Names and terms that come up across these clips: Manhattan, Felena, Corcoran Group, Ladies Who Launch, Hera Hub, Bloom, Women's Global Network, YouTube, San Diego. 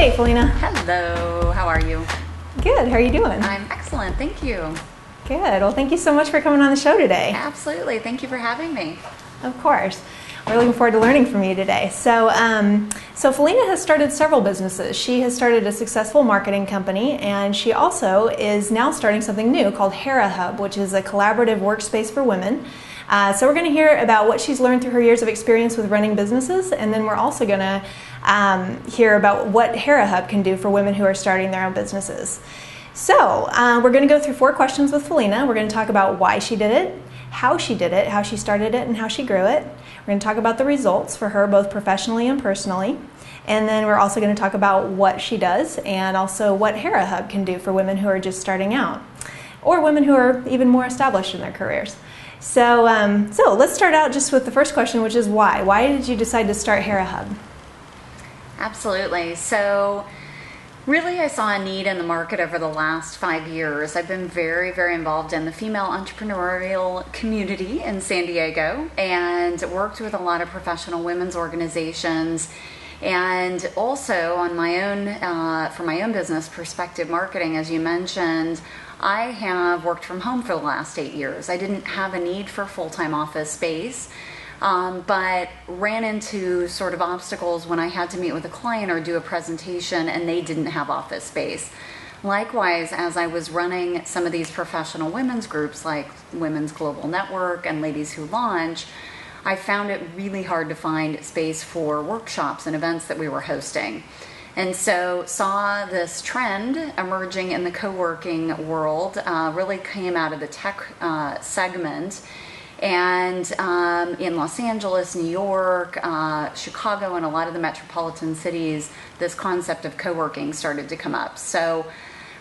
Hey, Felena. Hello. How are you? Good. How are you doing? I'm excellent. Thank you. Good. Well, thank you so much for coming on the show today. Absolutely. Thank you for having me. Of course. We're looking forward to learning from you today. So Felena has started several businesses. She has started a successful marketing company, and she also is now starting something new called Hera Hub, which is a collaborative workspace for women. So we're going to hear about what she's learned through her years of experience with running businesses, and then we're also going to hear about what Hera Hub can do for women who are starting their own businesses. So we're going to go through 4 questions with Felena. We're going to talk about why she did it, how she did it, how she started it, and how she grew it. We're going to talk about the results for her, both professionally and personally. And then we're also going to talk about what she does and also what Hera Hub can do for women who are just starting out or women who are even more established in their careers. So, so let's start out just with the first question, which is why? Why did you decide to start Hera Hub? Absolutely. So really, I saw a need in the market over the last 5 years. I've been very, very involved in the female entrepreneurial community in San Diego and worked with a lot of professional women's organizations, and also on my own, from my own business perspective, marketing, as you mentioned, I have worked from home for the last 8 years. I didn't have a need for full-time office space. But ran into sort of obstacles when I had to meet with a client or do a presentation and they didn't have office space. Likewise, as I was running some of these professional women's groups like Women's Global Network and Ladies Who Launch, I found it really hard to find space for workshops and events that we were hosting. And so saw this trend emerging in the co-working world, really came out of the tech segment. And in Los Angeles, New York, Chicago, and a lot of the metropolitan cities, this concept of co-working started to come up. So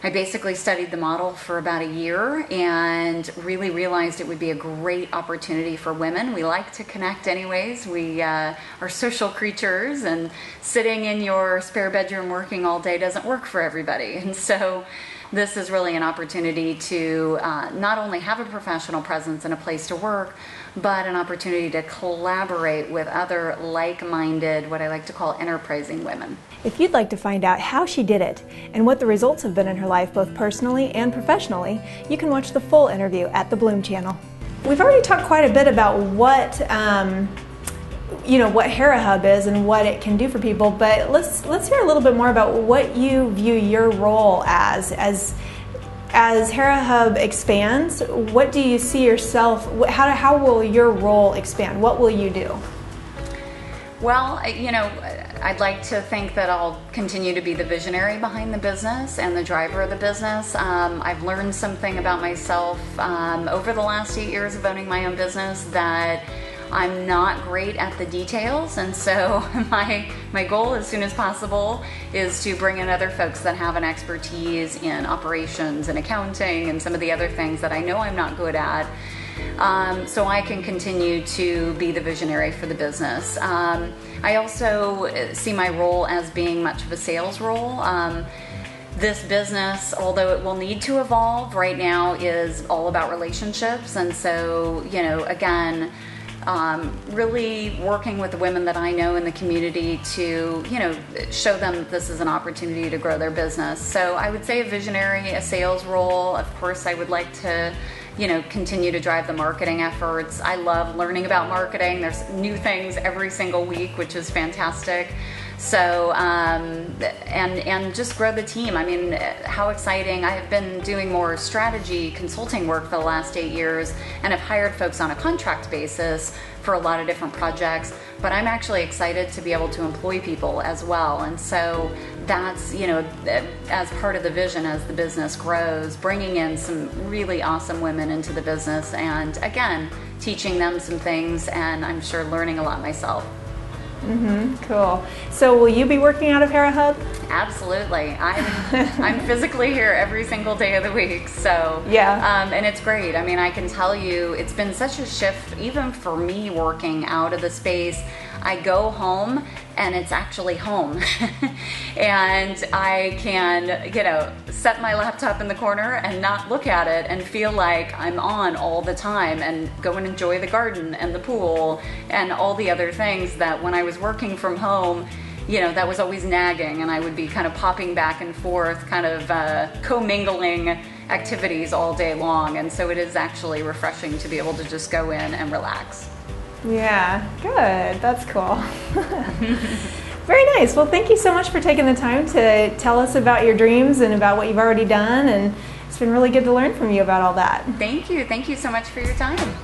I basically studied the model for about a year and really realized it would be a great opportunity for women. We like to connect anyways. We are social creatures, and sitting in your spare bedroom working all day doesn't work for everybody. And so this is really an opportunity to not only have a professional presence and a place to work, but an opportunity to collaborate with other like-minded, what I like to call enterprising women. If you'd like to find out how she did it and what the results have been in her life, both personally and professionally, you can watch the full interview at the Bloom channel. We've already talked quite a bit about what what Hera Hub is and what it can do for people, but let's hear a little bit more about what you view your role as Hera Hub expands. What do you see yourself? How will your role expand? What will you do? Well, I'd like to think that I'll continue to be the visionary behind the business and the driver of the business. I've learned something about myself over the last 8 years of owning my own business, that I'm not great at the details, and so my goal as soon as possible is to bring in other folks that have an expertise in operations and accounting and some of the other things that I know I'm not good at, so I can continue to be the visionary for the business. I also see my role as being much of a sales role. This business, although it will need to evolve, right now is all about relationships, and so, again, really working with the women that I know in the community to, show them that this is an opportunity to grow their business. So I would say a visionary, a sales role. Of course, I would like to, continue to drive the marketing efforts. I love learning about marketing. There's new things every single week, which is fantastic. So, and just grow the team. I mean, how exciting. I have been doing more strategy consulting work for the last 8 years and have hired folks on a contract basis for a lot of different projects, but I'm actually excited to be able to employ people as well. And so that's, as part of the vision as the business grows, bringing in some really awesome women into the business and, again, teaching them some things, and I'm sure learning a lot myself. Cool. So will you be working out of Hera Hub? Absolutely. I'm physically here every single day of the week. So yeah. And it's great. I mean, I can tell you it's been such a shift even for me working out of the space. I go home and it's actually home. And I can, set my laptop in the corner and not look at it and feel like I'm on all the time, and go and enjoy the garden and the pool and all the other things that when I was working from home, you know, that was always nagging, and I would be kind of popping back and forth, kind of commingling activities all day long. And so it is actually refreshing to be able to just go in and relax. Yeah, good. That's cool. Very nice. Well, thank you so much for taking the time to tell us about your dreams and about what you've already done. And it's been really good to learn from you about all that. Thank you. Thank you so much for your time.